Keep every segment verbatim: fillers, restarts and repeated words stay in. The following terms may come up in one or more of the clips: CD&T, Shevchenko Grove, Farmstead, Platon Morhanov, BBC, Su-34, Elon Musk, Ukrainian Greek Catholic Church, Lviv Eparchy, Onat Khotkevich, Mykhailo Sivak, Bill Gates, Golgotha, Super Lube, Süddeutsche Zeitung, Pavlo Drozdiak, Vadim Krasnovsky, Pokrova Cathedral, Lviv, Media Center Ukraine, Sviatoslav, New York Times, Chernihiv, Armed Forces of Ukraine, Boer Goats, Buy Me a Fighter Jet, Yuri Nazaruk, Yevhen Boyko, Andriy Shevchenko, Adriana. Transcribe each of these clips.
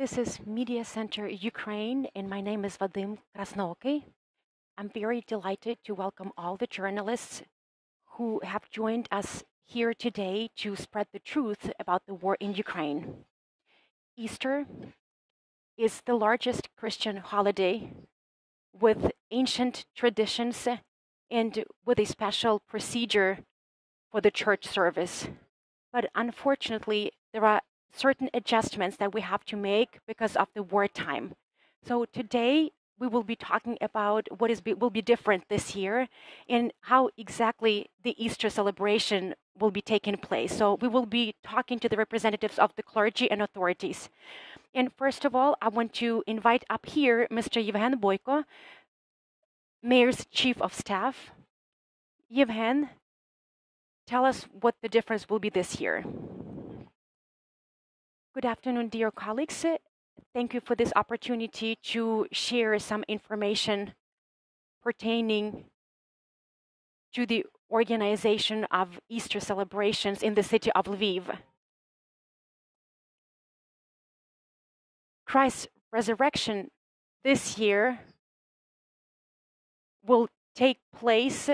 This is Media Center Ukraine, and my name is Vadim Krasnovsky. I'm very delighted to welcome all the journalists who have joined us here today to spread the truth about the war in Ukraine. Easter is the largest Christian holiday with ancient traditions and with a special procedure for the church service. But unfortunately, there are certain adjustments that we have to make because of the wartime. So today we will be talking about what is be, will be different this year and how exactly the Easter celebration will be taking place. So we will be talking to the representatives of the clergy and authorities. And first of all, I want to invite up here Mister Yevhen Boyko, Mayor's Chief of Staff. Yevhen, tell us what the difference will be this year. Good afternoon, dear colleagues. Thank you for this opportunity to share some information pertaining to the organization of Easter celebrations in the city of Lviv. Christ's resurrection this year will take place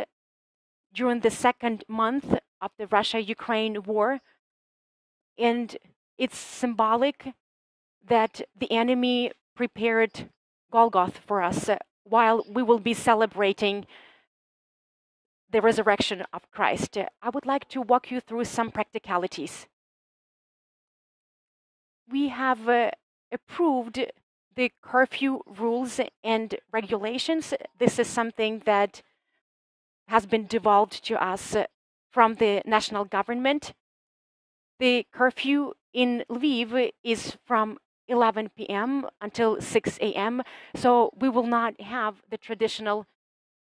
during the second month of the Russia-Ukraine war, and it's symbolic that the enemy prepared Golgotha for us uh, while we will be celebrating the resurrection of Christ. Uh, I would like to walk you through some practicalities. We have uh, approved the curfew rules and regulations. This is something that has been devolved to us uh, from the national government. The curfew in Lviv is from eleven p m until six a m, so we will not have the traditional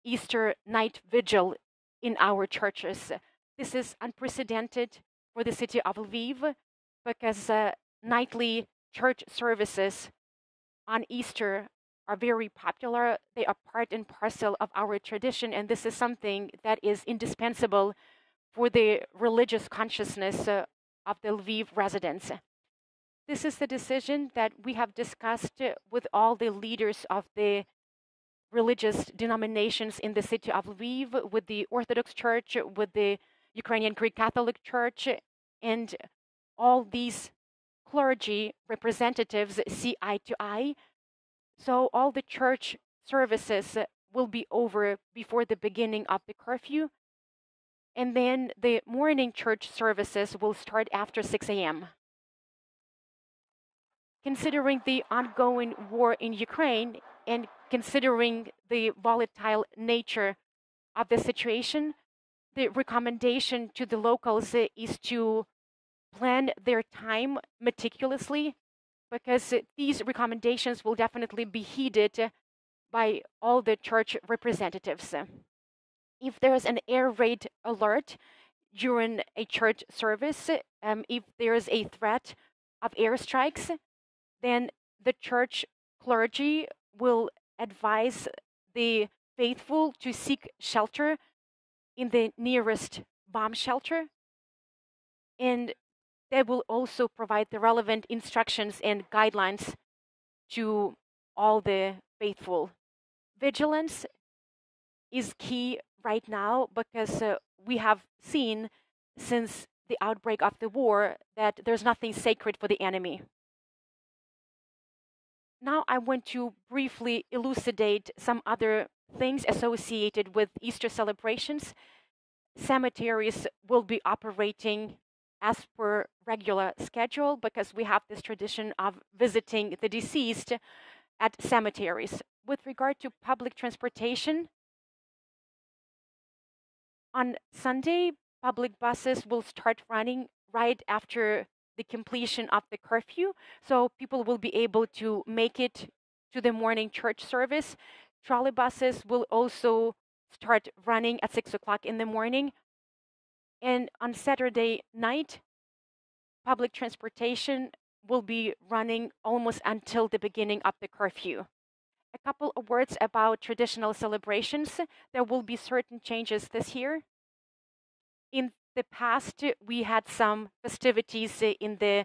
Easter night vigil in our churches. This is unprecedented for the city of Lviv because uh, nightly church services on Easter are very popular. They are part and parcel of our tradition, and this is something that is indispensable for the religious consciousness uh, of the Lviv residents. This is the decision that we have discussed with all the leaders of the religious denominations in the city of Lviv, with the Orthodox Church, with the Ukrainian Greek Catholic Church, and all these clergy representatives see eye to eye. So all the church services will be over before the beginning of the curfew, and then the morning church services will start after six a m Considering the ongoing war in Ukraine and considering the volatile nature of the situation, the recommendation to the locals is to plan their time meticulously, because these recommendations will definitely be heeded by all the church representatives. If there is an air raid alert during a church service, um, if there is a threat of airstrikes, then the church clergy will advise the faithful to seek shelter in the nearest bomb shelter, and they will also provide the relevant instructions and guidelines to all the faithful. Vigilance is key right now, because uh, we have seen since the outbreak of the war that there's nothing sacred for the enemy. Now I want to briefly elucidate some other things associated with Easter celebrations. Cemeteries will be operating as per regular schedule, because we have this tradition of visiting the deceased at cemeteries. With regard to public transportation, on Sunday, public buses will start running right after the completion of the curfew, so people will be able to make it to the morning church service. Trolley buses will also start running at six o'clock in the morning. And on Saturday night, public transportation will be running almost until the beginning of the curfew. A couple of words about traditional celebrations. There will be certain changes this year. In the past, we had some festivities in the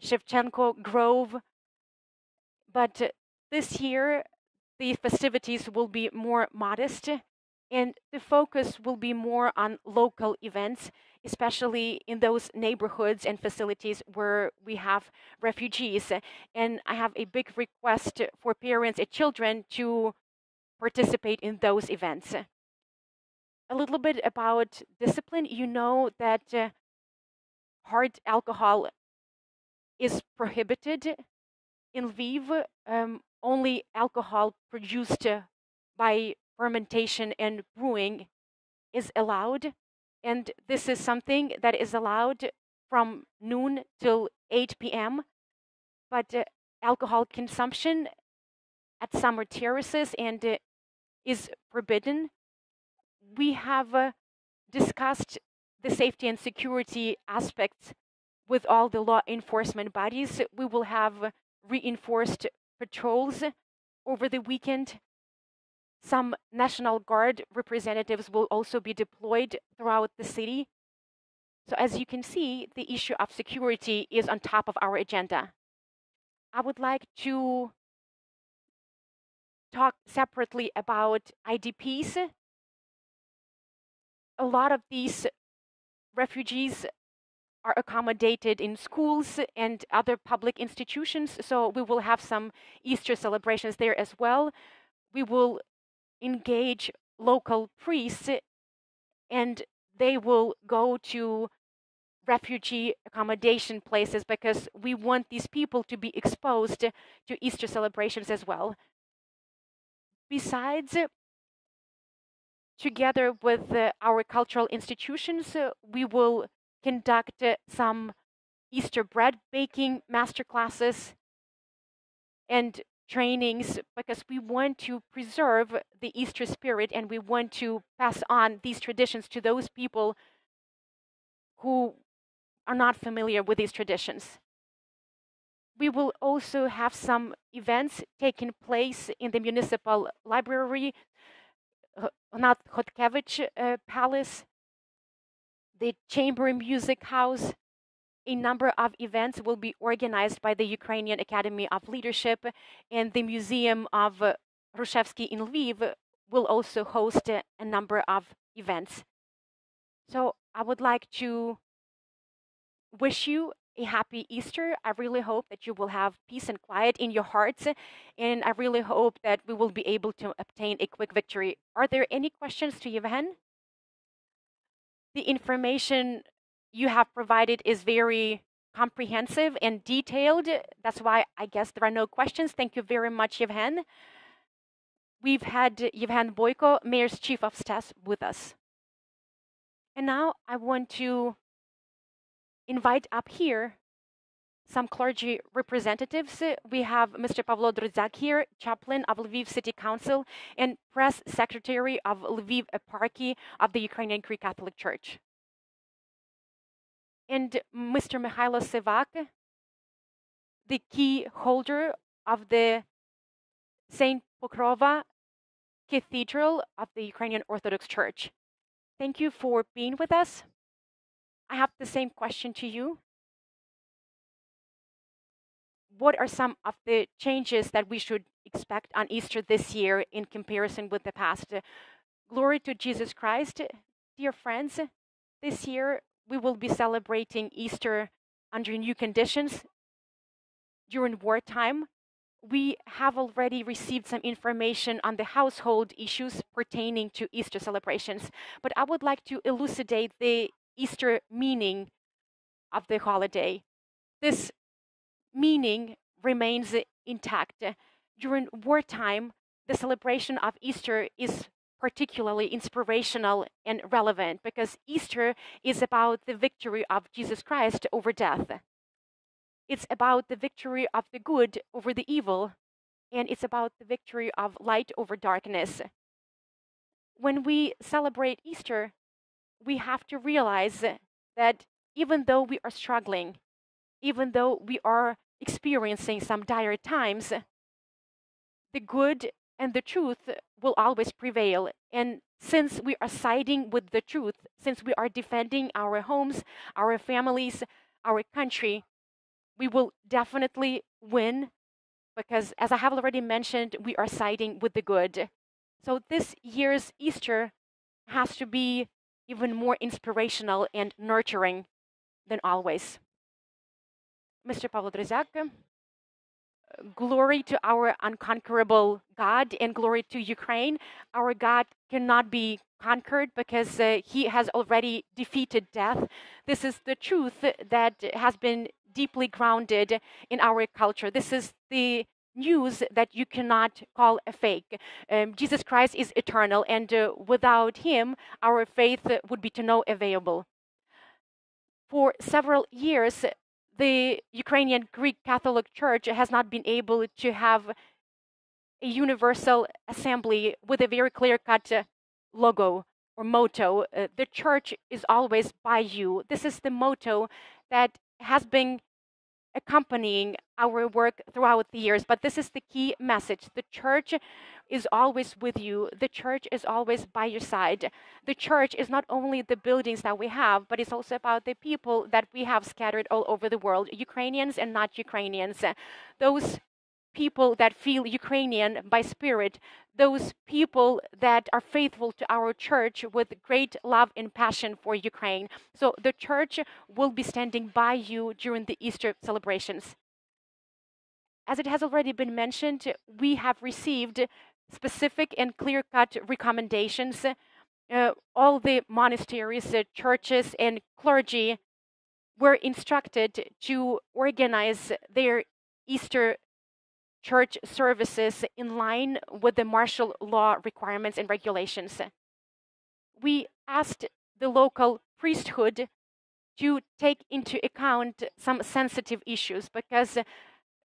Shevchenko Grove But this year, the festivities will be more modest, and the focus will be more on local events, especially in those neighborhoods and facilities where we have refugees. And I have a big request for parents and children to participate in those events. A little bit about discipline. You know that uh, hard alcohol is prohibited in Lviv. Um, only alcohol produced by fermentation and brewing is allowed. And this is something that is allowed from noon till eight p m But uh, alcohol consumption at summer terraces and uh, is forbidden. We have uh, discussed the safety and security aspects with all the law enforcement bodies. We will have reinforced patrols over the weekend. Some National Guard representatives will also be deployed throughout the city. So as you can see, the issue of security is on top of our agenda. I would like to talk separately about I D Ps. A lot of these refugees are accommodated in schools and other public institutions, so we will have some Easter celebrations there as well. We will engage local priests, and they will go to refugee accommodation places because we want these people to be exposed to Easter celebrations as well. Besides, together with uh, our cultural institutions, uh, we will conduct uh, some Easter bread baking masterclasses and trainings because we want to preserve the Easter spirit, and we want to pass on these traditions to those people who are not familiar with these traditions. We will also have some events taking place in the municipal library, Onat Khotkevich uh, Palace, the Chamber Music House. A number of events will be organized by the Ukrainian Academy of Leadership, and the Museum of uh, Rushevsky in Lviv will also host uh, a number of events. So I would like to wish you a happy Easter. I really hope that you will have peace and quiet in your hearts, and I really hope that we will be able to obtain a quick victory. Are there any questions to Yevhen? The information you have provided is very comprehensive and detailed. That's why I guess there are no questions. Thank you very much, Yevhen. We've had Yevhen Boyko, Mayor's Chief of Staff, with us. And now I want to invite up here some clergy representatives. We have Mister Pavlo Drozdiak here, Chaplain of Lviv City Council and Press Secretary of Lviv Eparchy of the Ukrainian Greek Catholic Church. And Mister Mykhailo Sivak, the key holder of the Saint Pokrova Cathedral of the Ukrainian Orthodox Church. Thank you for being with us. I have the same question to you. What are some of the changes that we should expect on Easter this year in comparison with the past? Glory to Jesus Christ. Dear friends, this year we will be celebrating Easter under new conditions during wartime. We have already received some information on the household issues pertaining to Easter celebrations, but I would like to elucidate the Easter meaning of the holiday. This meaning remains intact. During wartime, the celebration of Easter is particularly inspirational and relevant because Easter is about the victory of Jesus Christ over death. It's about the victory of the good over the evil, and it's about the victory of light over darkness. When we celebrate Easter, we have to realize that even though we are struggling, even though we are experiencing some dire times, the good and the truth will always prevail. And since we are siding with the truth, since we are defending our homes, our families, our country, we will definitely win because, as I have already mentioned, we are siding with the good. So this year's Easter has to be even more inspirational and nurturing than always. Mister Pavlo Drozdiak, glory to our unconquerable God and glory to Ukraine. Our God cannot be conquered because uh, he has already defeated death. This is the truth that has been deeply grounded in our culture. This is the news that you cannot call a fake. Um, Jesus Christ is eternal, and uh, without him, our faith would be to no avail. For several years, the Ukrainian Greek Catholic Church has not been able to have a universal assembly with a very clear-cut logo or motto. Uh, the church is always by you. This is the motto that has been accompanying our work throughout the years, but this is the key message. The church is always with you. The church is always by your side. The church is not only the buildings that we have, but it's also about the people that we have scattered all over the world, Ukrainians and not Ukrainians. Those people that feel Ukrainian by spirit, those people that are faithful to our church with great love and passion for Ukraine. So the church will be standing by you during the Easter celebrations. As it has already been mentioned, we have received specific and clear-cut recommendations. Uh, all the monasteries, uh, churches, and clergy were instructed to organize their Easter church services in line with the martial law requirements and regulations. We asked the local priesthood to take into account some sensitive issues because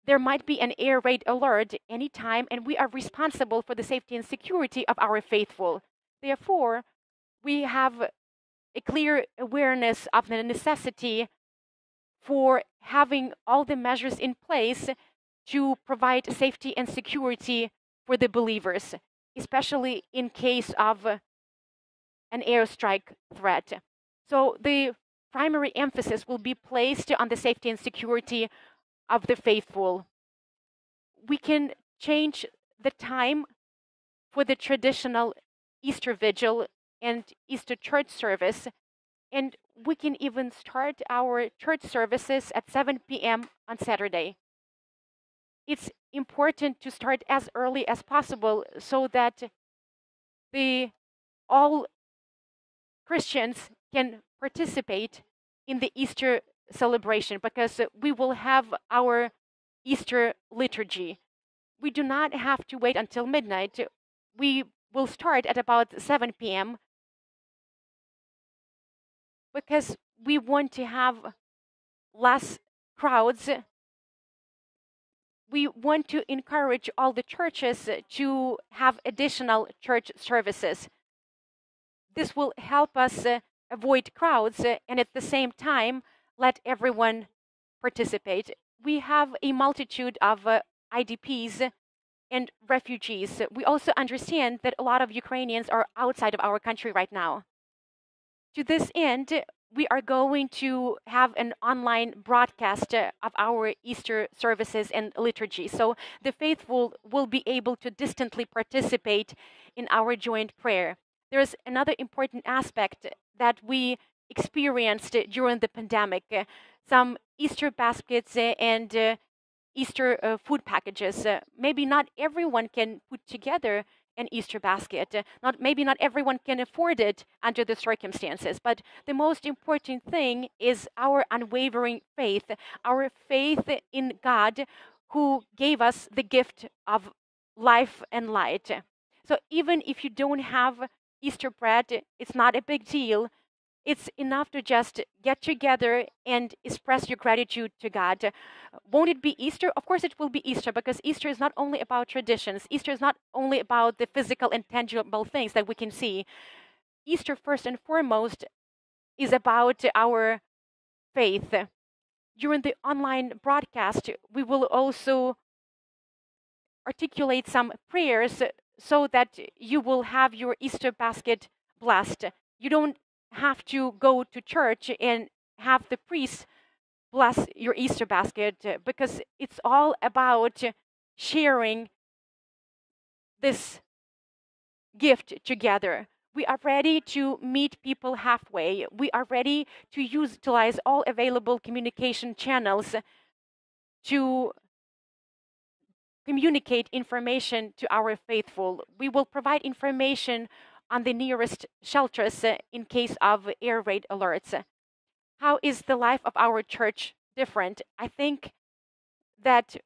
there might be an air raid alert any time, and we are responsible for the safety and security of our faithful. Therefore, we have a clear awareness of the necessity for having all the measures in place to provide safety and security for the believers, especially in case of an airstrike threat. So the primary emphasis will be placed on the safety and security of the faithful. We can change the time for the traditional Easter vigil and Easter church service, and we can even start our church services at seven p m on Saturday. It's important to start as early as possible so that the all Christians can participate in the Easter celebration, because we will have our Easter liturgy. We do not have to wait until midnight. We will start at about seven p m because we want to have less crowds. We want to encourage all the churches to have additional church services. This will help us avoid crowds and at the same time let everyone participate. We have a multitude of I D Ps and refugees. We also understand that a lot of Ukrainians are outside of our country right now. To this end, we are going to have an online broadcast of our Easter services and liturgy, so the faithful will be able to distantly participate in our joint prayer. There is another important aspect that we experienced during the pandemic, some Easter baskets and Easter food packages. Maybe not everyone can put together an Easter basket. Not, maybe not everyone can afford it under the circumstances, but the most important thing is our unwavering faith, our faith in God who gave us the gift of life and light. So even if you don't have Easter bread, it's not a big deal. It's enough to just get together and express your gratitude to God. Won't it be Easter? Of course it will be Easter, because Easter is not only about traditions. Easter is not only about the physical and tangible things that we can see. Easter, first and foremost, is about our faith. During the online broadcast, we will also articulate some prayers so that you will have your Easter basket blessed. You don't have to go to church and have the priest bless your Easter basket, because it's all about sharing this gift together. We are ready to meet people halfway. We are ready to use, utilize all available communication channels to communicate information to our faithful. We will provide information on the nearest shelters in case of air raid alerts. How is the life of our church different? I think that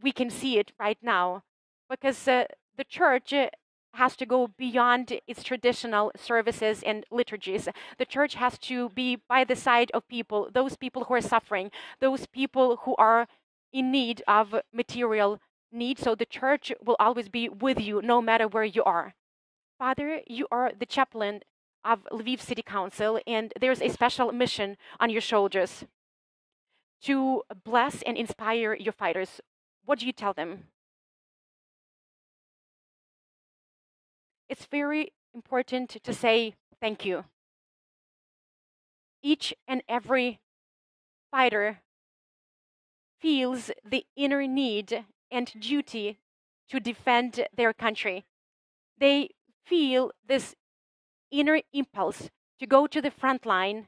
we can see it right now, because uh, the church has to go beyond its traditional services and liturgies. The church has to be by the side of people, those people who are suffering, those people who are in need of material need. So the church will always be with you, no matter where you are. Father, you are the chaplain of Lviv City Council, and there's a special mission on your shoulders to bless and inspire your fighters. What do you tell them? It's very important to say thank you. Each and every fighter feels the inner need and duty to defend their country. They feel this inner impulse to go to the front line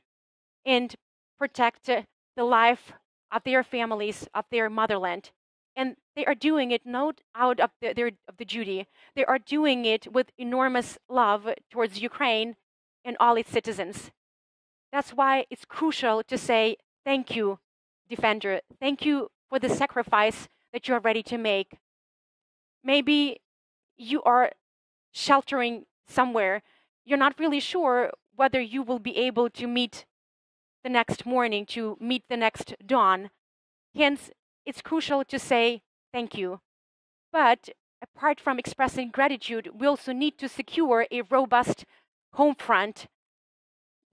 and protect the life of their families, of their motherland. And they are doing it not out of the, their, of the duty. They are doing it with enormous love towards Ukraine and all its citizens. That's why it's crucial to say thank you, Defender. Thank you for the sacrifice that you are ready to make. Maybe you are sheltering somewhere. You're not really sure whether you will be able to meet the next morning, to meet the next dawn. Hence, it's crucial to say thank you. But apart from expressing gratitude, we also need to secure a robust home front.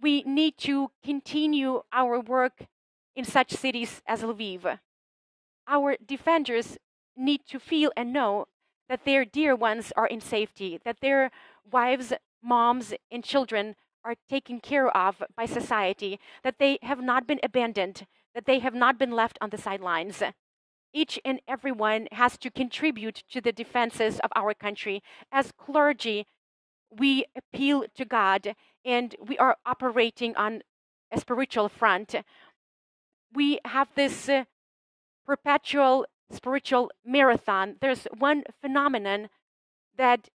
We need to continue our work in such cities as Lviv. Our defenders need to feel and know that their dear ones are in safety, that their wives, moms, and children are taken care of by society, that they have not been abandoned, that they have not been left on the sidelines. Each and everyone has to contribute to the defenses of our country. As clergy, we appeal to God, and we are operating on a spiritual front. We have this uh, perpetual spiritual marathon. There's one phenomenon that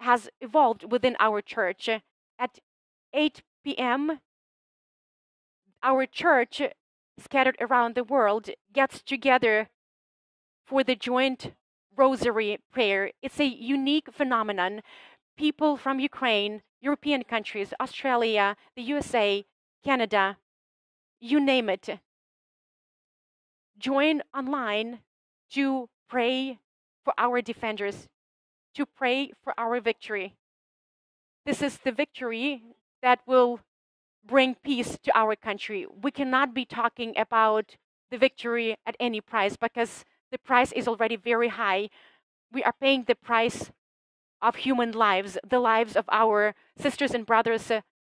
has evolved within our church. At eight p m, our church, scattered around the world, gets together for the joint rosary prayer. It's a unique phenomenon. People from Ukraine, European countries, Australia, the U S A, Canada, you name it, join online to pray for our defenders, to pray for our victory. This is the victory that will bring peace to our country. We cannot be talking about the victory at any price, because the price is already very high. We are paying the price of human lives, the lives of our sisters and brothers,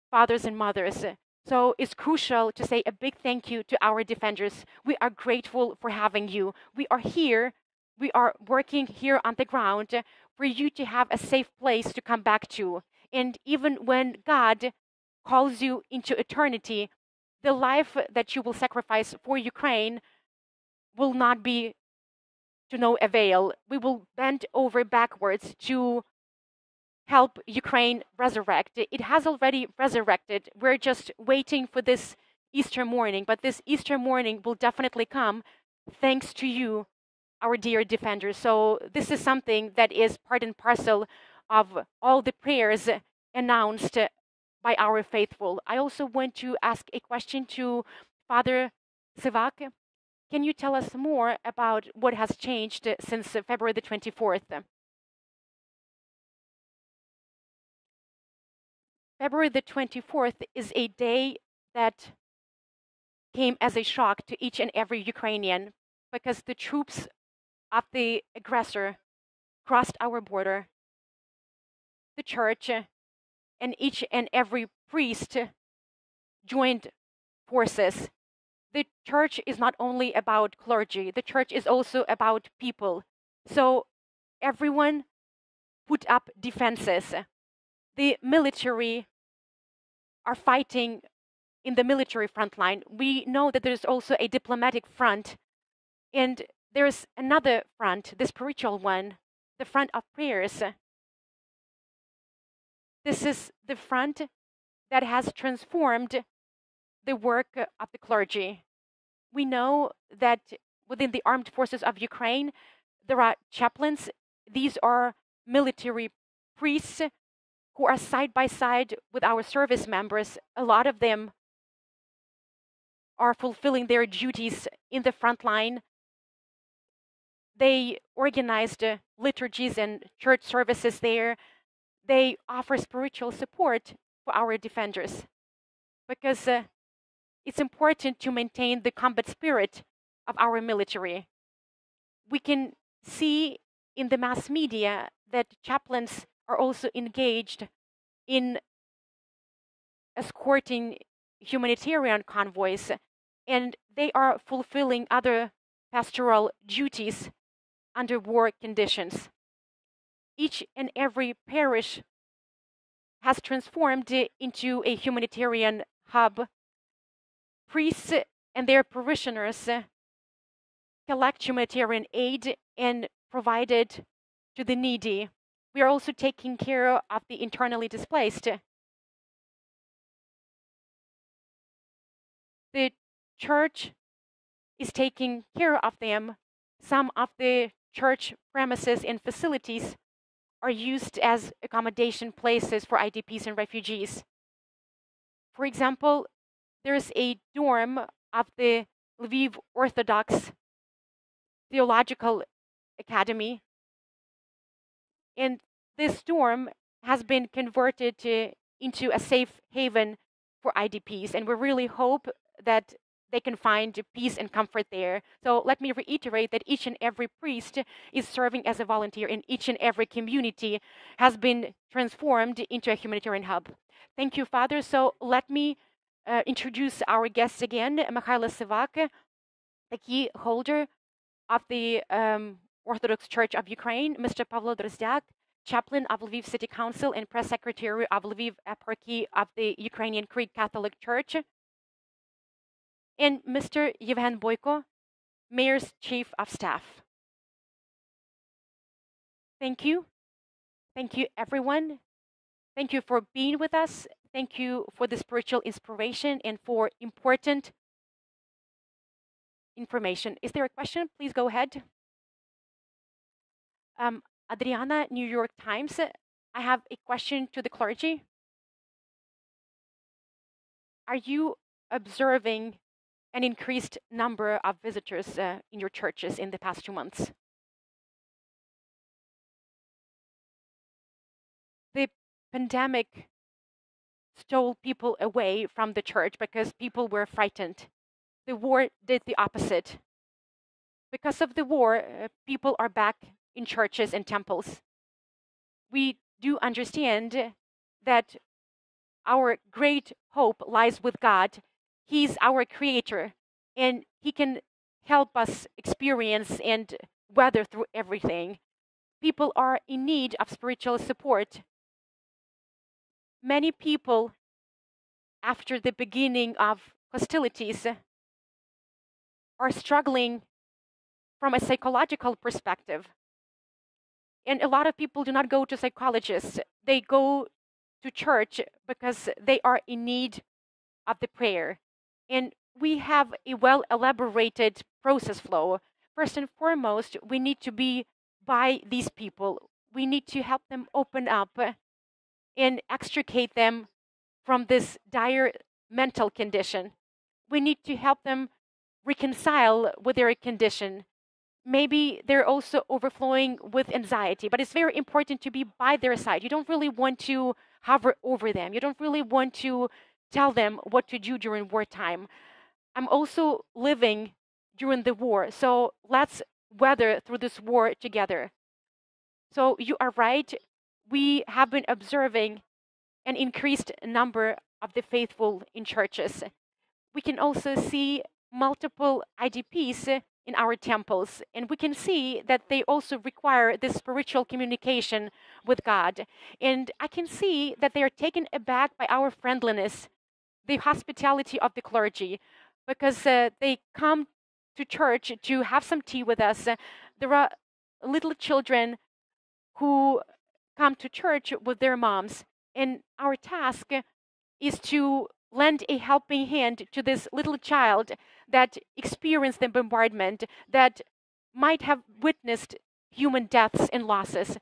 fathers and mothers. So it's crucial to say a big thank you to our defenders. We are grateful for having you. We are here. We are working here on the ground for you to have a safe place to come back to. And even when God calls you into eternity, the life that you will sacrifice for Ukraine will not be to no avail. We will bend over backwards to help Ukraine resurrect. It has already resurrected. We're just waiting for this Easter morning, but this Easter morning will definitely come thanks to you, our dear defenders. So this is something that is part and parcel of all the prayers announced by our faithful. I also want to ask a question to Father Sivak. Can you tell us more about what has changed since February the twenty-fourth? February the twenty-fourth is a day that came as a shock to each and every Ukrainian, because the troops of the aggressor crossed our border. The church and each and every priest joined forces the church is not only about clergy, the church is also about people. So everyone put up defenses. The military are fighting in the military front line. We know that there's also a diplomatic front, and there's another front, the spiritual one, the front of prayers. This is the front that has transformed the work of the clergy. We know that within the armed forces of Ukraine, there are chaplains. These are military priests who are side by side with our service members. A lot of them are fulfilling their duties in the front line. They organized uh, liturgies and church services there. They offer spiritual support for our defenders, because uh, it's important to maintain the combat spirit of our military. We can see in the mass media that chaplains are also engaged in escorting humanitarian convoys, and they are fulfilling other pastoral duties under war conditions. Each and every parish has transformed into a humanitarian hub. Priests and their parishioners collect humanitarian aid and provide it to the needy. We are also taking care of the internally displaced. The church is taking care of them. Some of the church premises and facilities are used as accommodation places for I D Ps and refugees. For example, there is a dorm of the Lviv Orthodox Theological Academy, and this dorm has been converted to, into a safe haven for I D Ps, and we really hope that they can find peace and comfort there. So let me reiterate that each and every priest is serving as a volunteer, and each and every community has been transformed into a humanitarian hub. Thank you, Father. So let me uh, introduce our guests again. Mykhailo Sivak, the key holder of the um, Orthodox Church of Ukraine. Mister Pavlo Drozdiak, chaplain of Lviv City Council and press secretary of Lviv Eparchy of the Ukrainian Greek Catholic Church. And Mister Yevhen Boyko, Mayor's Chief of Staff. Thank you. Thank you, everyone. Thank you for being with us. Thank you for the spiritual inspiration and for important information. Is there a question? Please go ahead. Um, Adriana, New York Times. I have a question to the clergy. Are you observing an increased number of visitors uh, in your churches in the past two months? The pandemic stole people away from the church because people were frightened. The war did the opposite. Because of the war, uh, people are back in churches and temples. We do understand that our great hope lies with God. He's our creator, and he can help us experience and weather through everything. People are in need of spiritual support. Many people, after the beginning of hostilities, are struggling from a psychological perspective. And a lot of people do not go to psychologists. They go to church because they are in need of the prayer. And we have a well-elaborated process flow. First and foremost, we need to be by these people. We need to help them open up and extricate them from this dire mental condition. We need to help them reconcile with their condition. Maybe they're also overflowing with anxiety, but it's very important to be by their side. You don't really want to hover over them. You don't really want to tell them what to do during wartime. I'm also living during the war, so let's weather through this war together. So you are right. We have been observing an increased number of the faithful in churches. We can also see multiple I D Ps in our temples, and we can see that they also require this spiritual communication with God. And I can see that they are taken aback by our friendliness, the hospitality of the clergy, because uh, they come to church to have some tea with us. There are little children who come to church with their moms, and our task is to lend a helping hand to this little child that experienced the bombardment, that might have witnessed human deaths and losses.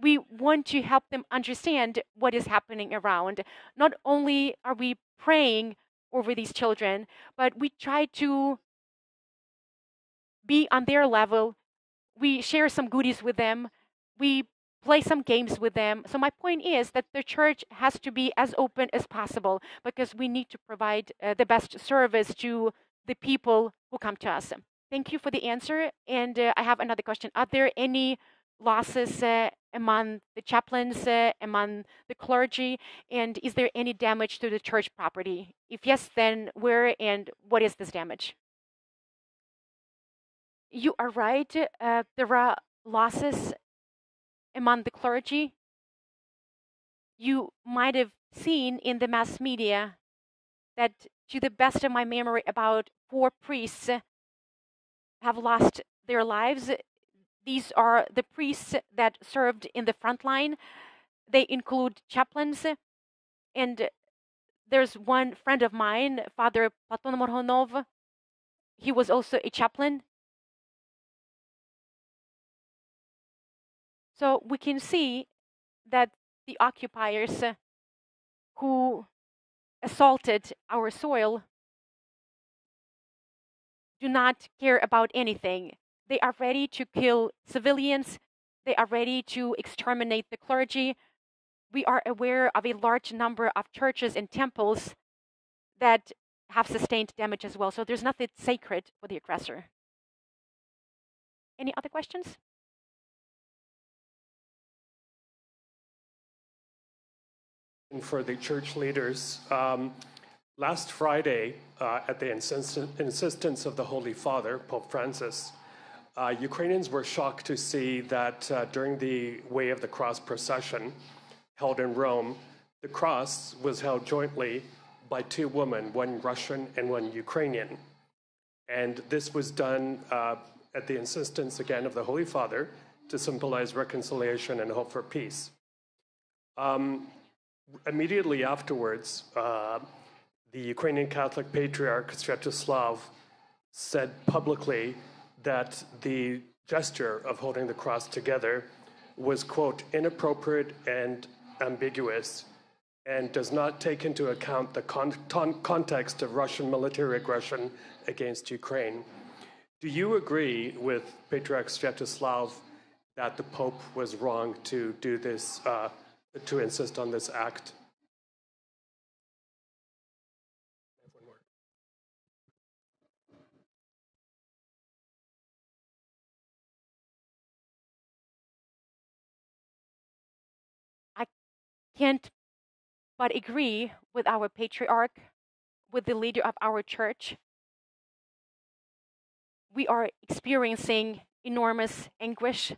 We want to help them understand what is happening around. Not only are we praying over these children, but we try to be on their level. We share some goodies with them. We play some games with them. So my point is that the church has to be as open as possible, because we need to provide uh, the best service to the people who come to us. Thank you for the answer. And uh, I have another question. Are there any losses uh, among the chaplains, uh, among the clergy? And is there any damage to the church property? If yes, then where and what is this damage? You are right. Uh, there are losses among the clergy. You might have seen in the mass media that, to the best of my memory, about four priests have lost their lives. These are the priests that served in the front line. They include chaplains. And there's one friend of mine, Father Platon Morhanov. He was also a chaplain. So we can see that the occupiers who assaulted our soil do not care about anything. They are ready to kill civilians. They are ready to exterminate the clergy. We are aware of a large number of churches and temples that have sustained damage as well. So there's nothing sacred for the aggressor. Any other questions? For the church leaders. Um, last Friday, uh, at the insistence of the Holy Father, Pope Francis, uh, Ukrainians were shocked to see that uh, during the Way of the Cross procession held in Rome, the cross was held jointly by two women, one Russian and one Ukrainian. And this was done uh, at the insistence, again, of the Holy Father to symbolize reconciliation and hope for peace. Um, Immediately afterwards, uh, the Ukrainian Catholic Patriarch Sviatoslav said publicly that the gesture of holding the cross together was, quote, inappropriate and ambiguous, and does not take into account the con ton context of Russian military aggression against Ukraine. Do you agree with Patriarch Sviatoslav that the Pope was wrong to do this? Uh, to insist on this act? I can't but agree with our patriarch, with the leader of our church. We are experiencing enormous anguish,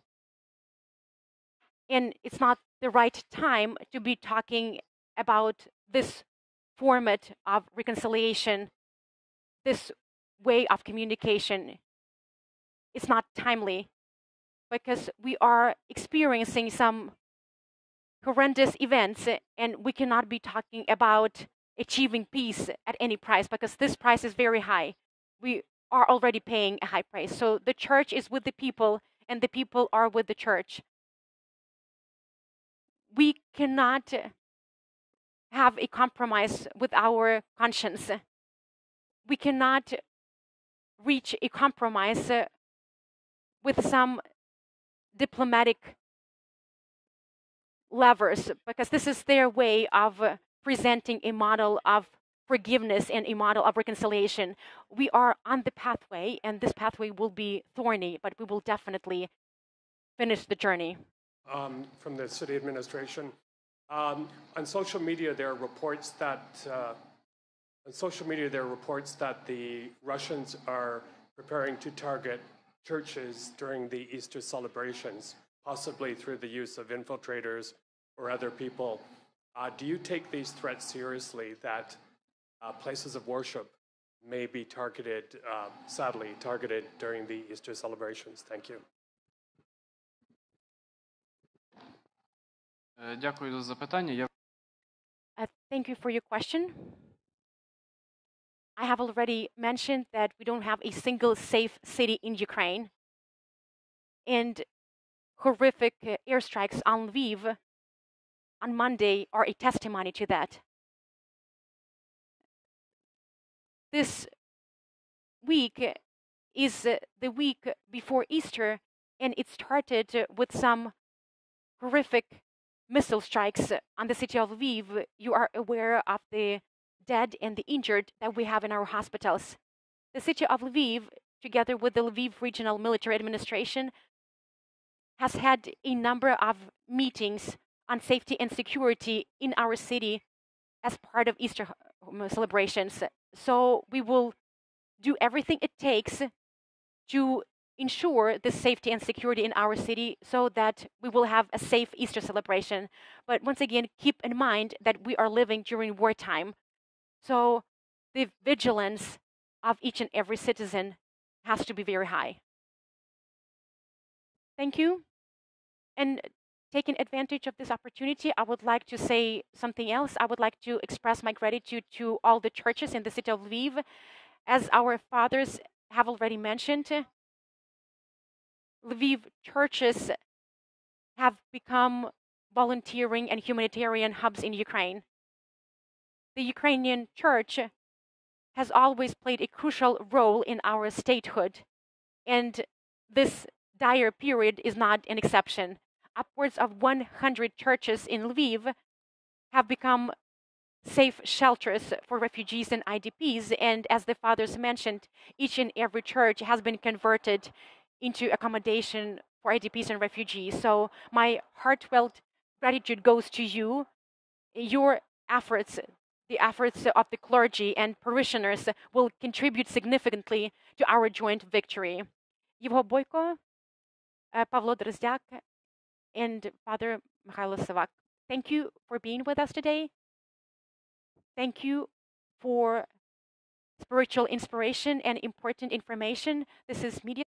and it's not the right time to be talking about this format of reconciliation, this way of communication. It's not timely, because we are experiencing some horrendous events, and we cannot be talking about achieving peace at any price, because this price is very high. We are already paying a high price. So the church is with the people, and the people are with the church. We cannot have a compromise with our conscience. We cannot reach a compromise with some diplomatic levers, because this is their way of presenting a model of forgiveness and a model of reconciliation. We are on the pathway, and this pathway will be thorny, but we will definitely finish the journey. Um, from the city administration. Um, on social media, there are reports that uh, On social media, there are reports that the Russians are preparing to target churches during the Easter celebrations, possibly through the use of infiltrators or other people. Uh, do you take these threats seriously, that uh, places of worship may be targeted, uh, sadly, targeted during the Easter celebrations? Thank you. Uh, thank you for your question. I have already mentioned that we don't have a single safe city in Ukraine, and horrific airstrikes on Lviv on Monday are a testimony to that. This week is the week before Easter, and it started with some horrific missile strikes on the city of Lviv. You are aware of the dead and the injured that we have in our hospitals. The city of Lviv, together with the Lviv Regional Military Administration, has had a number of meetings on safety and security in our city as part of Easter celebrations. So we will do everything it takes to ensure the safety and security in our city so that we will have a safe Easter celebration. But once again, keep in mind that we are living during wartime. So the vigilance of each and every citizen has to be very high. Thank you. And taking advantage of this opportunity, I would like to say something else. I would like to express my gratitude to all the churches in the city of Lviv. As our fathers have already mentioned, Lviv churches have become volunteering and humanitarian hubs in Ukraine. The Ukrainian church has always played a crucial role in our statehood, and this dire period is not an exception. Upwards of one hundred churches in Lviv have become safe shelters for refugees and I D Ps, and as the fathers mentioned, each and every church has been converted into accommodation for I D Ps and refugees. So my heartfelt gratitude goes to you. Your efforts, the efforts of the clergy and parishioners, will contribute significantly to our joint victory. Yevhen Boyko, uh, Pavlo Drozdiak, and Father Mykhailo Sivak, thank you for being with us today. Thank you for spiritual inspiration and important information. This is Media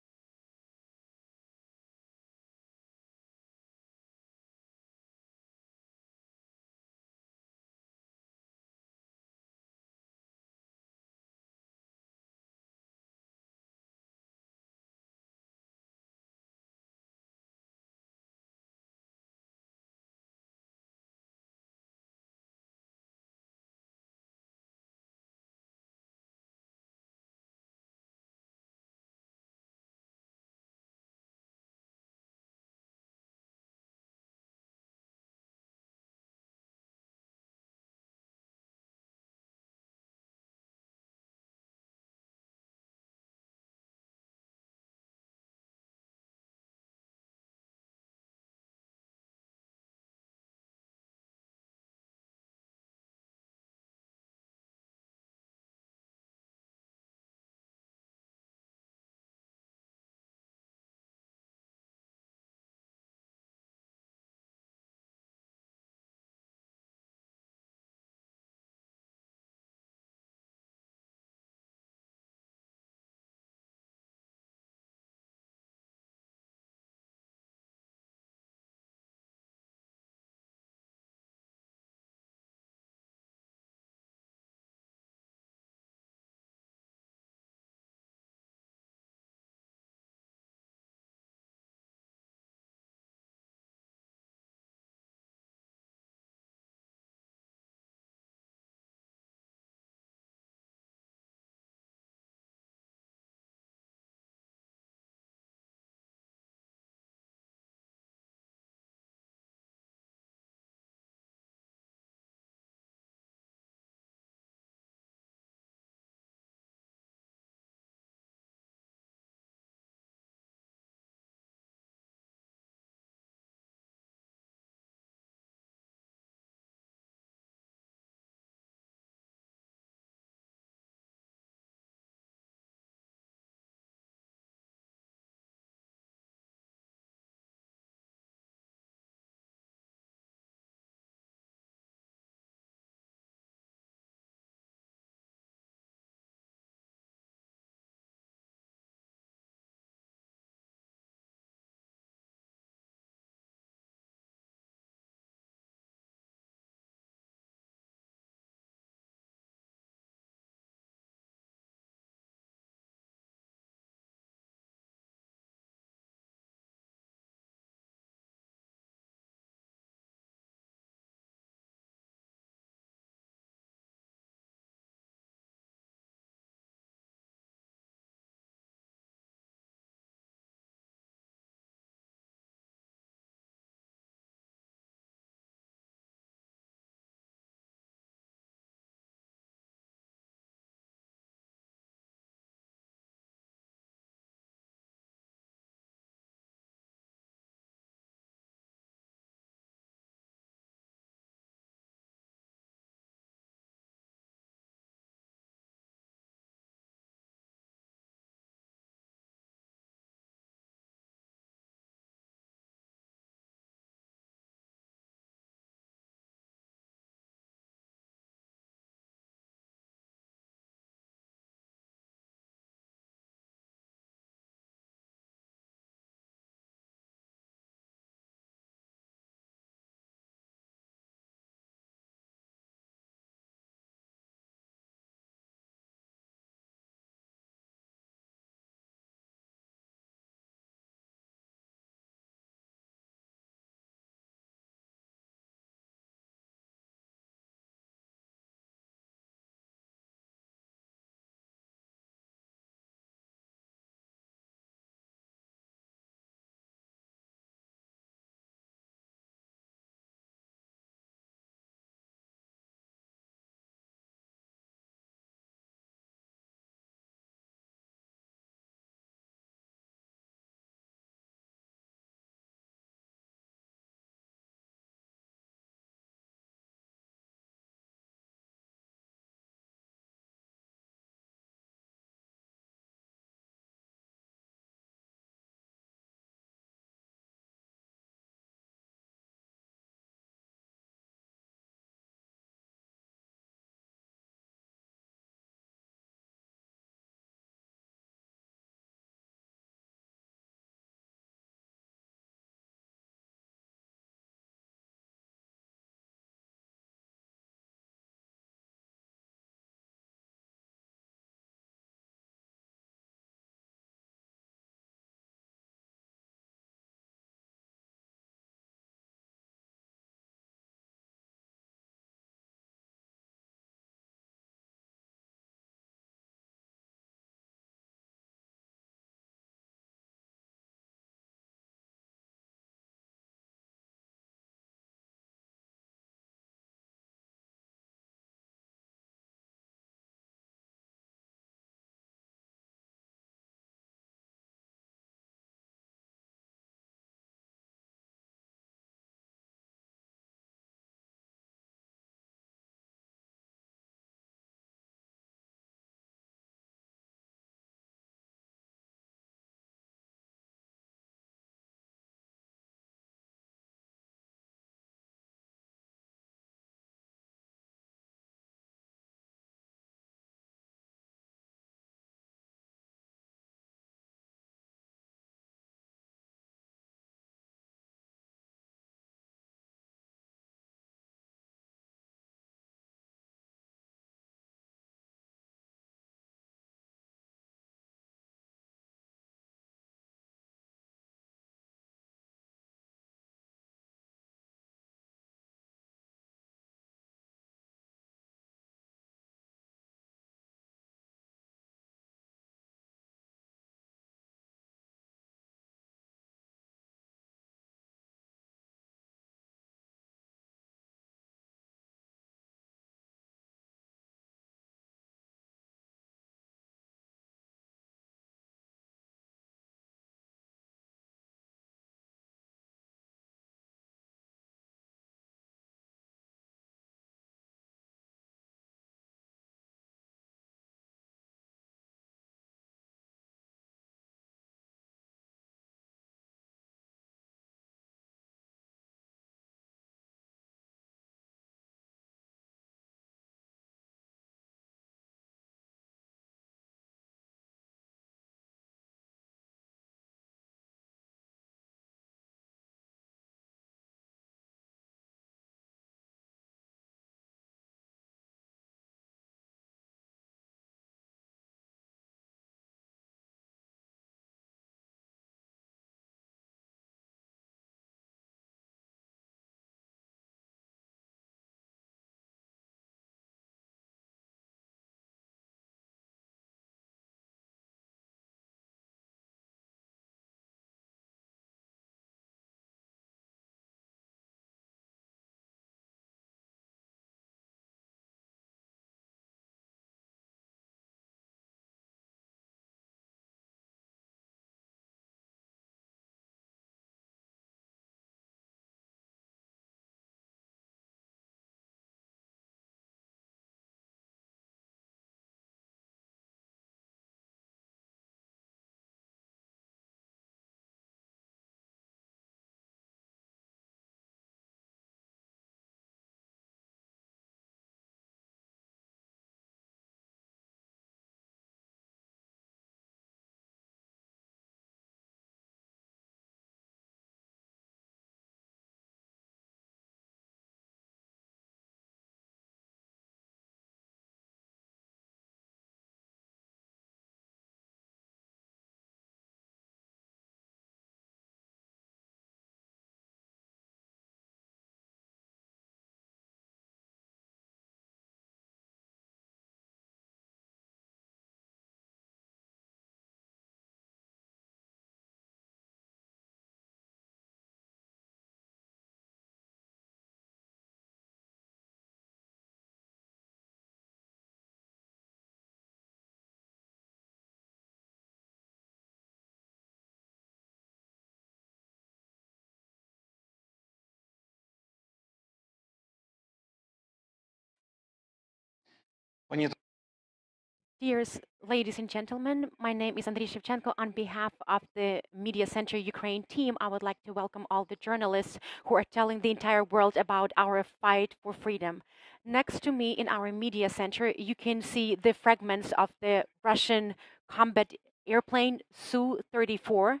Dear ladies and gentlemen, my name is Andriy Shevchenko. On behalf of the Media Center Ukraine team, I would like to welcome all the journalists who are telling the entire world about our fight for freedom. Next to me in our Media Center, you can see the fragments of the Russian combat airplane Su thirty-four,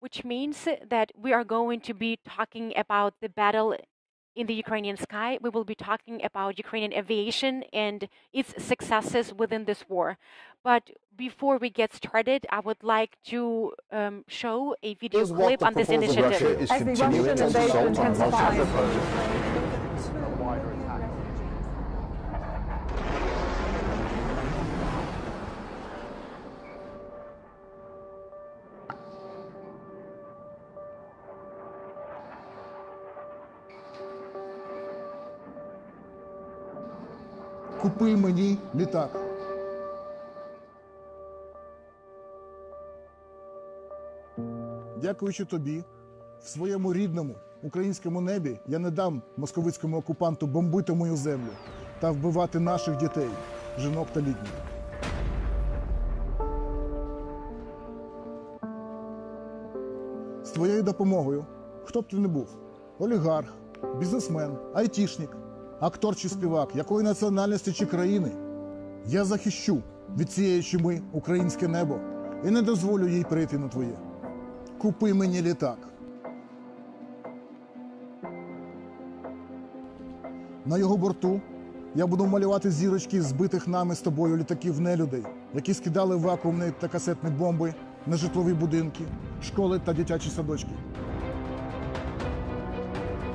which means that we are going to be talking about the battle in the Ukrainian sky. We will be talking about Ukrainian aviation and its successes within this war. But before we get started, I would like to um, show a video Here's clip on this initiative. Is As the Russian invasion intensifies. Купи мені літак. Дякуючи тобі, в своєму рідному українському небі я не дам московицькому окупанту бомбити мою землю та вбивати наших дітей, жінок та літніх. З твоєю допомогою, хто б ти не був, олігарх, бізнесмен, айтішник, актор чи співак, якої національності чи країни, я захищу від цієї чуми українське небо і не дозволю їй прийти на твоє. Купи мені літак. На його борту я буду малювати зірочки збитих нами з тобою літаків нелюдей, які скидали вакуумні та касетні бомби на житлові будинки, школи та дитячі садочки.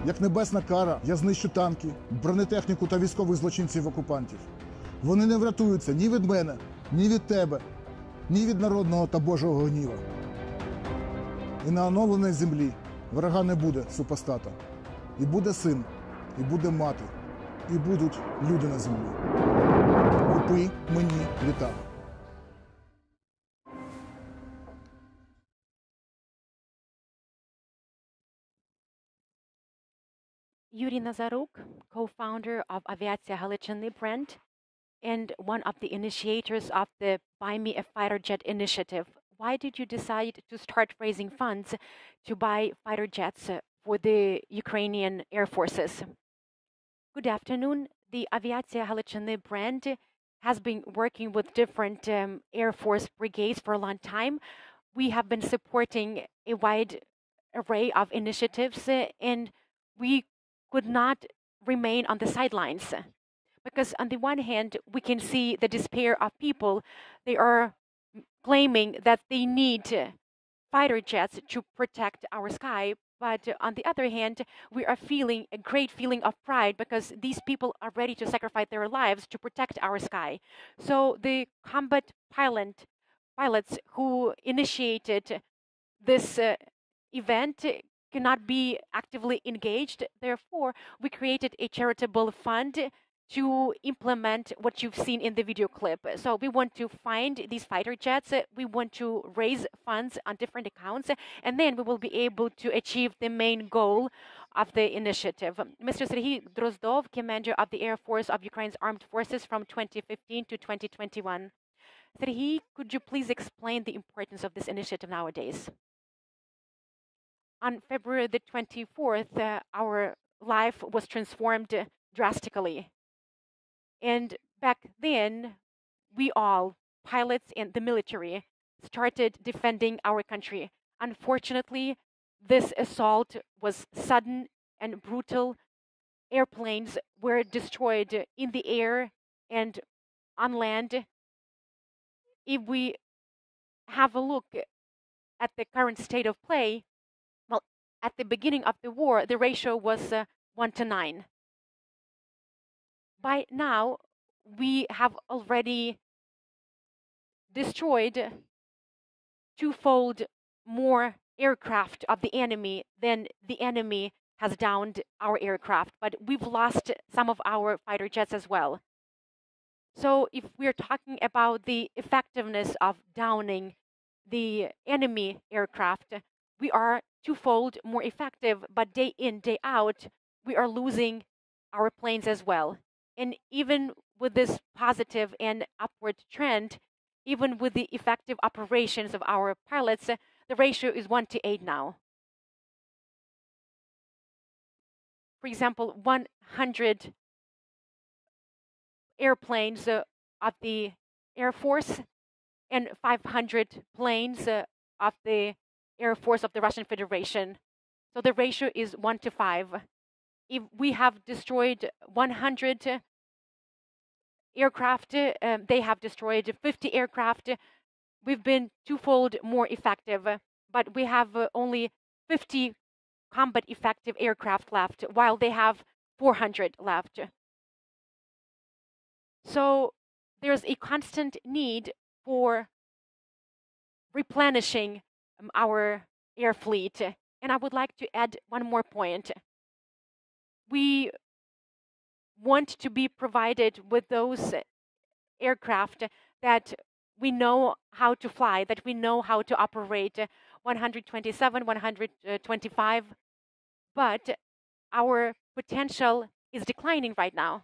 Як небесна кара, я знищу танки, бронетехніку та військових злочинців-окупантів. Вони не врятуються ні від мене, ні від тебе, ні від народного та Божого гніву. І на оновленій землі врага не буде супостата. І буде син, і буде мати, і будуть люди на землі. Купи мені літак. Yuri Nazaruk, co-founder of Aviatsiya Halychyny brand and one of the initiators of the Buy Me a Fighter Jet initiative. Why did you decide to start raising funds to buy fighter jets for the Ukrainian air forces? Good afternoon. The Aviatsiya Halychyny brand has been working with different um, air force brigades for a long time. We have been supporting a wide array of initiatives uh, and we could not remain on the sidelines. Because on the one hand, we can see the despair of people. They are claiming that they need fighter jets to protect our sky. But on the other hand, we are feeling a great feeling of pride because these people are ready to sacrifice their lives to protect our sky. So the combat pilot, pilots who initiated this uh, event cannot be actively engaged. Therefore, we created a charitable fund to implement what you've seen in the video clip. So we want to find these fighter jets. We want to raise funds on different accounts, and then we will be able to achieve the main goal of the initiative. Mister Serhii Drozdov, commander of the Air Force of Ukraine's Armed Forces from twenty fifteen to twenty twenty-one. Serhii, could you please explain the importance of this initiative nowadays? On February the twenty-fourth, uh, our life was transformed drastically. And back then, we all, pilots and the military, started defending our country. Unfortunately, this assault was sudden and brutal. Airplanes were destroyed in the air and on land. If we have a look at the current state of play, at the beginning of the war, the ratio was uh, one to nine. By now, we have already destroyed twofold more aircraft of the enemy than the enemy has downed our aircraft. But we've lost some of our fighter jets as well. So if we're talking about the effectiveness of downing the enemy aircraft, we are twofold more effective, but day in, day out, we are losing our planes as well. And even with this positive and upward trend, even with the effective operations of our pilots, the ratio is one to eight now. For example, one hundred airplanes uh, of the Air Force and five hundred planes uh, of the Air Force of the Russian Federation. So the ratio is one to five. If we have destroyed one hundred aircraft, uh, they have destroyed fifty aircraft. We've been twofold more effective, but we have uh, only fifty combat effective aircraft left, while they have four hundred left. So there's a constant need for replenishing um, our air fleet. And I would like to add one more point. We want to be provided with those aircraft that we know how to fly, that we know how to operate, one hundred twenty-seven, one hundred twenty-five, but our potential is declining right now.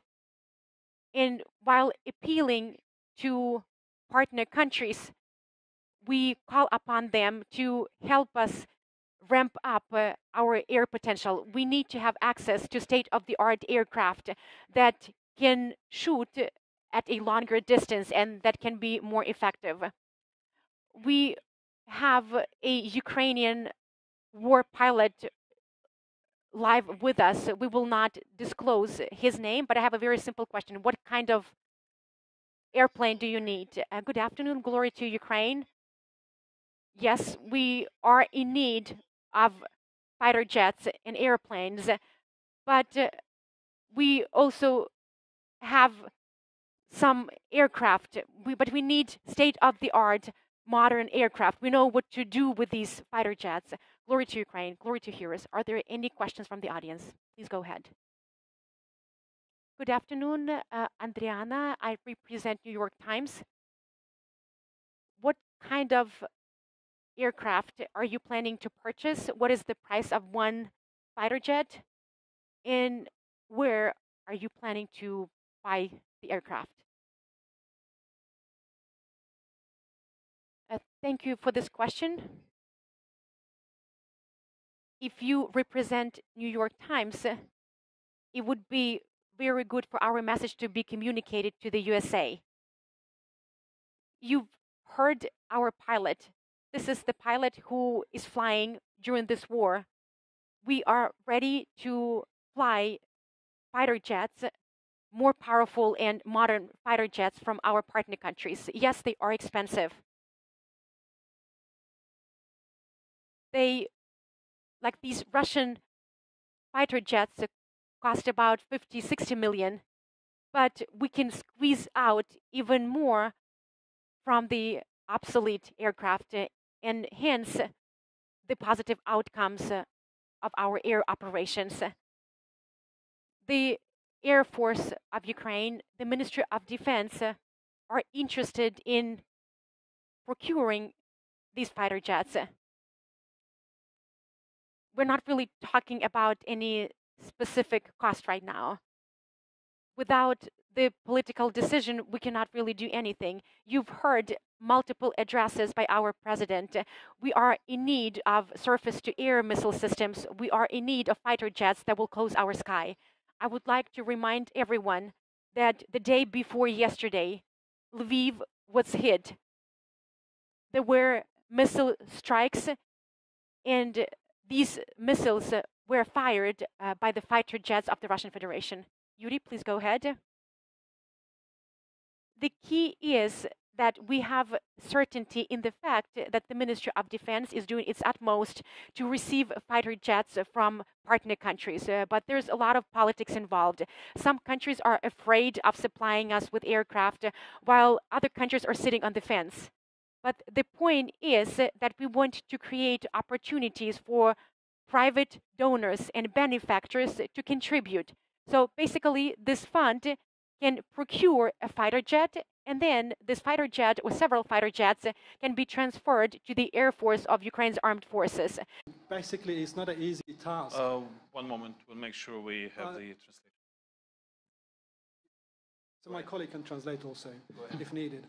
And while appealing to partner countries, we call upon them to help us ramp up uh, our air potential. We need to have access to state-of-the-art aircraft that can shoot at a longer distance and that can be more effective. We have a Ukrainian war pilot live with us. We will not disclose his name, but I have a very simple question. What kind of airplane do you need? Uh, good afternoon, glory to Ukraine. Yes, we are in need of fighter jets and airplanes, but uh, we also have some aircraft, we, but we need state-of-the-art modern aircraft. We know what to do with these fighter jets. Glory to Ukraine, glory to heroes. Are there any questions from the audience? Please go ahead. Good afternoon, uh, Adriana. I represent New York Times. What kind of aircraft are you planning to purchase? What is the price of one fighter jet? And where are you planning to buy the aircraft? Uh, thank you for this question. If you represent New York Times, it would be very good for our message to be communicated to the U S A. You've heard our pilot. This is the pilot who is flying during this war. We are ready to fly fighter jets, more powerful and modern fighter jets from our partner countries. Yes, they are expensive. They, like these Russian fighter jets, cost about fifty, sixty million, but we can squeeze out even more from the obsolete aircraft, and hence the positive outcomes of our air operations. The Air Force of Ukraine, the Ministry of Defense, are interested in procuring these fighter jets. We're not really talking about any specific cost right now. Without the political decision, we cannot really do anything. You've heard multiple addresses by our president. We are in need of surface-to-air missile systems. We are in need of fighter jets that will close our sky. I would like to remind everyone that the day before yesterday, Lviv was hit. There were missile strikes, and these missiles were fired uh, by the fighter jets of the Russian Federation. Yuri, please go ahead. The key is that we have certainty in the fact that the Ministry of Defense is doing its utmost to receive fighter jets from partner countries. Uh, but there's a lot of politics involved. Some countries are afraid of supplying us with aircraft, while other countries are sitting on the fence. But the point is that we want to create opportunities for private donors and benefactors to contribute. So basically, this fund can procure a fighter jet, and then this fighter jet or several fighter jets can be transferred to the Air Force of Ukraine's armed forces. Basically, it's not an easy task. Uh, one moment, we'll make sure we have uh, the translation. So my colleague can translate also, if needed.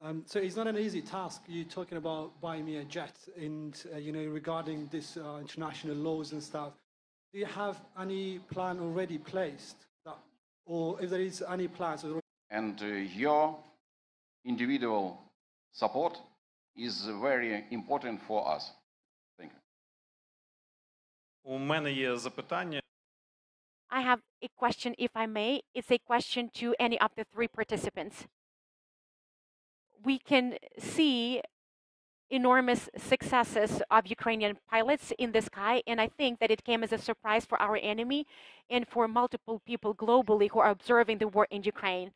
Um, so it's not an easy task, you talking about buying me a jet and, uh, you know, regarding this uh, international laws and stuff. Do you have any plan already placed? That, or if there is any plans? And uh, your individual support is very important for us. Thank you. I have a question, if I may. It's a question to any of the three participants. We can see enormous successes of Ukrainian pilots in the sky, and I think that it came as a surprise for our enemy and for multiple people globally who are observing the war in Ukraine.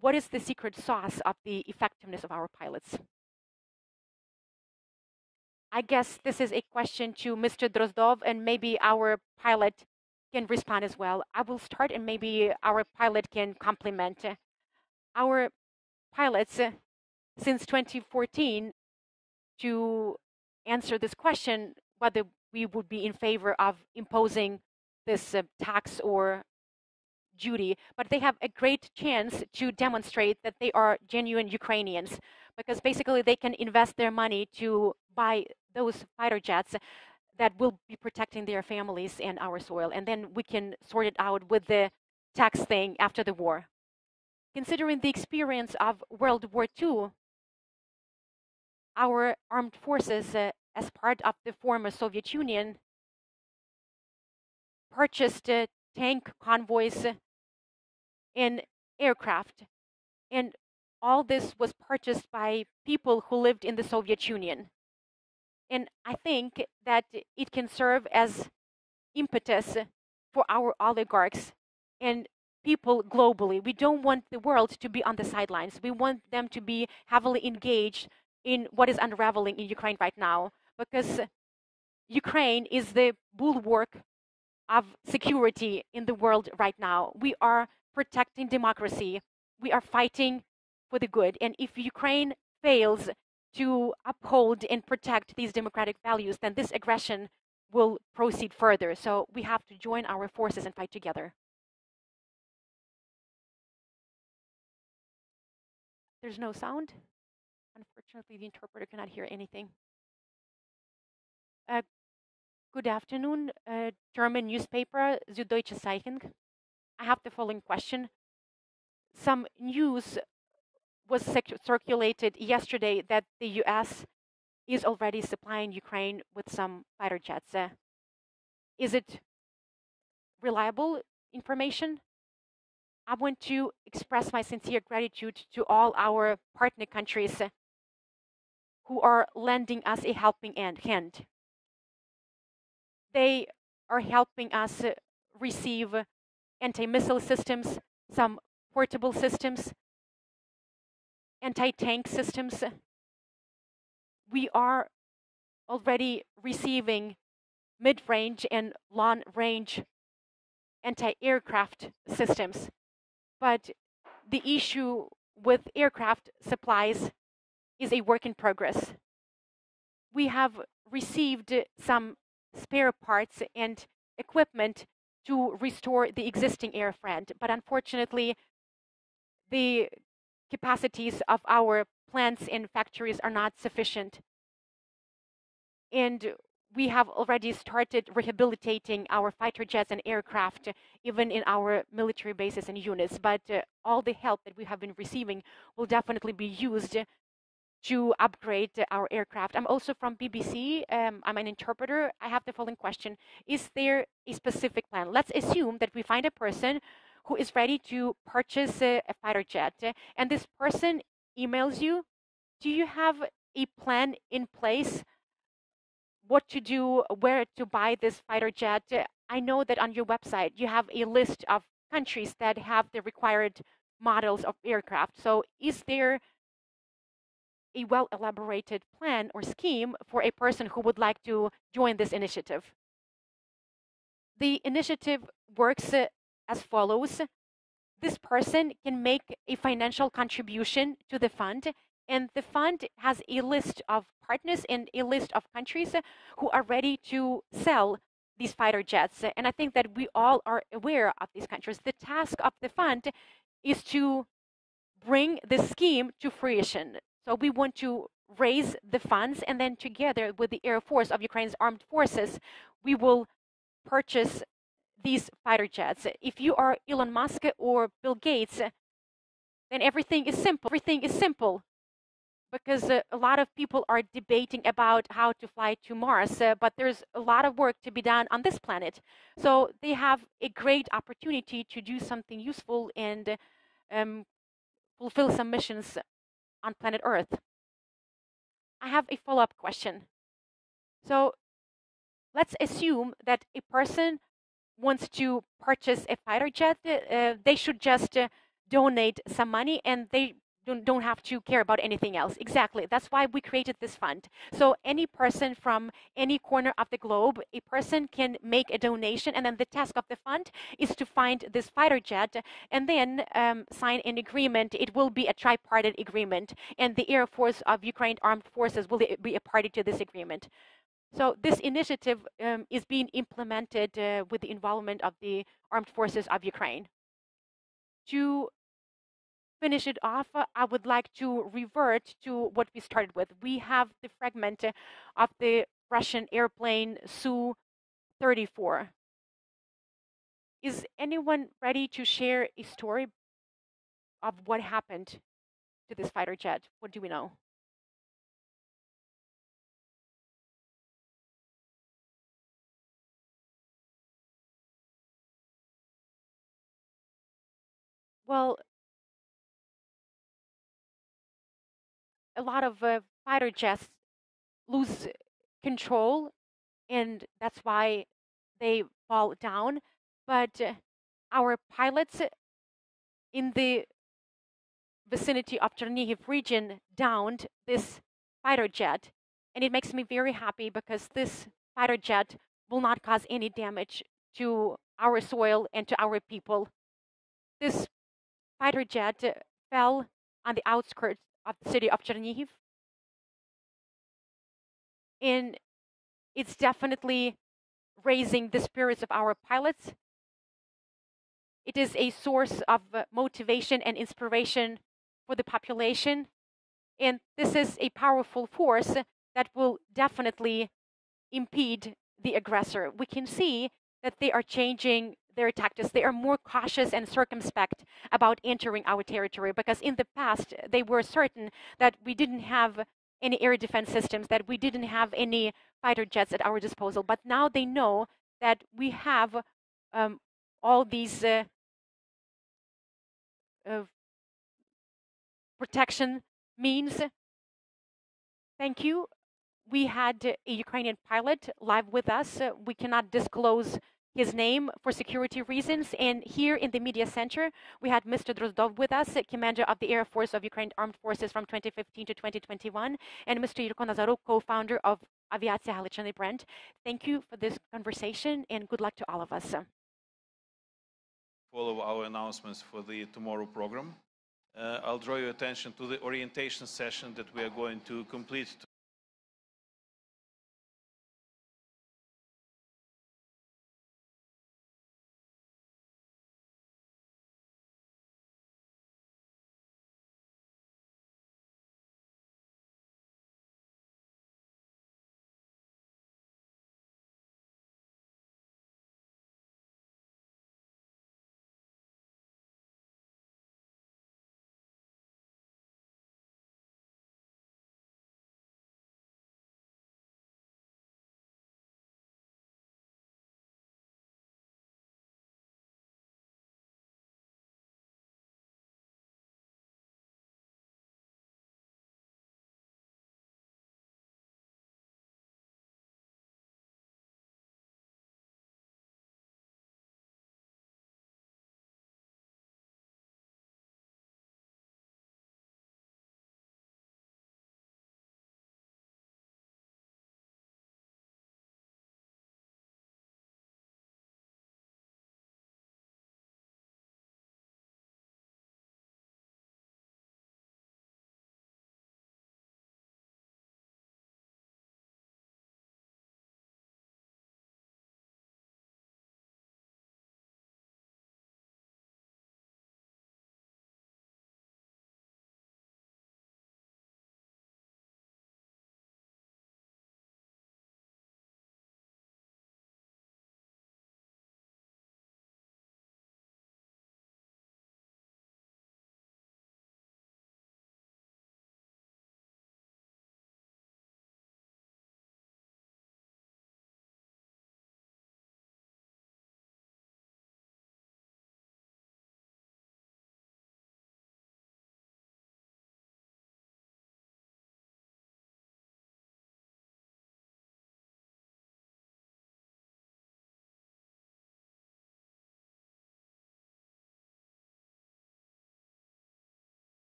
What is the secret sauce of the effectiveness of our pilots? I guess this is a question to Mister Drozdov, and maybe our pilot can respond as well. I will start, and maybe our pilot can complement. Our pilots, since twenty fourteen, to answer this question, whether we would be in favor of imposing this uh, tax or duty, but they have a great chance to demonstrate that they are genuine Ukrainians, because basically they can invest their money to buy those fighter jets that will be protecting their families and our soil, and then we can sort it out with the tax thing after the war. Considering the experience of World War Two, our armed forces, uh, as part of the former Soviet Union, purchased uh, tank convoys and aircraft. And all this was purchased by people who lived in the Soviet Union. And I think that it can serve as impetus for our oligarchs and people globally. We don't want the world to be on the sidelines. We want them to be heavily engaged in what is unraveling in Ukraine right now, because Ukraine is the bulwark of security in the world right now. We are protecting democracy. We are fighting for the good. And if Ukraine fails to uphold and protect these democratic values, then this aggression will proceed further. So we have to join our forces and fight together. There's no sound. Unfortunately, the interpreter cannot hear anything. Uh, good afternoon, uh, German newspaper, Süddeutsche Zeitung. I have the following question. Some news was circulated yesterday that the U S is already supplying Ukraine with some fighter jets. Uh, is it reliable information? I want to express my sincere gratitude to all our partner countries who are lending us a helping hand. They are helping us receive anti-missile systems, some portable systems, anti-tank systems. We are already receiving mid-range and long-range anti-aircraft systems. But the issue with aircraft supplies is a work in progress. We have received some spare parts and equipment to restore the existing airframe, but unfortunately, the capacities of our plants and factories are not sufficient. And we have already started rehabilitating our fighter jets and aircraft, even in our military bases and units. But uh, all the help that we have been receiving will definitely be used to upgrade our aircraft. I'm also from B B C. Um, I'm an interpreter. I have the following question. Is there a specific plan? Let's assume that we find a person who is ready to purchase a, a fighter jet, and this person emails you. Do you have a plan in place? What to do, where to buy this fighter jet? I know that on your website you have a list of countries that have the required models of aircraft. So is there a well-elaborated plan or scheme for a person who would like to join this initiative? The initiative works as follows. This person can make a financial contribution to the fund, and the fund has a list of partners and a list of countries who are ready to sell these fighter jets. And I think that we all are aware of these countries. The task of the fund is to bring the scheme to fruition. So we want to raise the funds, and then together with the Air Force of Ukraine's armed forces, we will purchase these fighter jets. If you are Elon Musk or Bill Gates, then everything is simple. Everything is simple, because uh, a lot of people are debating about how to fly to Mars, uh, but there's a lot of work to be done on this planet. So they have a great opportunity to do something useful and um, fulfill some missions on planet Earth. I have a follow-up question. So let's assume that a person wants to purchase a fighter jet. Uh, they should just uh, donate some money, and they don't, don't have to care about anything else. Exactly. That's why we created this fund. So any person from any corner of the globe, a person can make a donation, and then the task of the fund is to find this fighter jet and then um, sign an agreement. It will be a tripartite agreement, and the Air Force of Ukraine Armed Forces will be a party to this agreement. So this initiative um, is being implemented uh, with the involvement of the Armed Forces of Ukraine. To finish it off, uh, I would like to revert to what we started with. We have the fragment uh, of the Russian airplane S U thirty-four. Is anyone ready to share a story of what happened to this fighter jet? What do we know? Well, a lot of uh, fighter jets lose control, and that's why they fall down. But uh, our pilots in the vicinity of Chernihiv region downed this fighter jet, and it makes me very happy because this fighter jet will not cause any damage to our soil and to our people. This fighter jet uh, fell on the outskirts of the city of Chernihiv, and it's definitely raising the spirits of our pilots. It is a source of uh, motivation and inspiration for the population, and this is a powerful force that will definitely impede the aggressor. We can see that they are changing their tactics. They are more cautious and circumspect about entering our territory, because in the past they were certain that we didn't have any air defense systems, that we didn't have any fighter jets at our disposal. But now they know that we have um, all these uh, uh, protection means. Thank you. We had a Ukrainian pilot live with us. Uh, we cannot disclose his name for security reasons. And here in the media center, we had Mister Drozdov with us, commander of the Air Force of Ukraine Armed Forces from twenty fifteen to twenty twenty-one, and Mister Yuri Nazaruk, co-founder of Aviatsiya Halychyny brand. Thank you for this conversation, and good luck to all of us. Follow our announcements for the tomorrow program. Uh, I'll draw your attention to the orientation session that we are going to complete.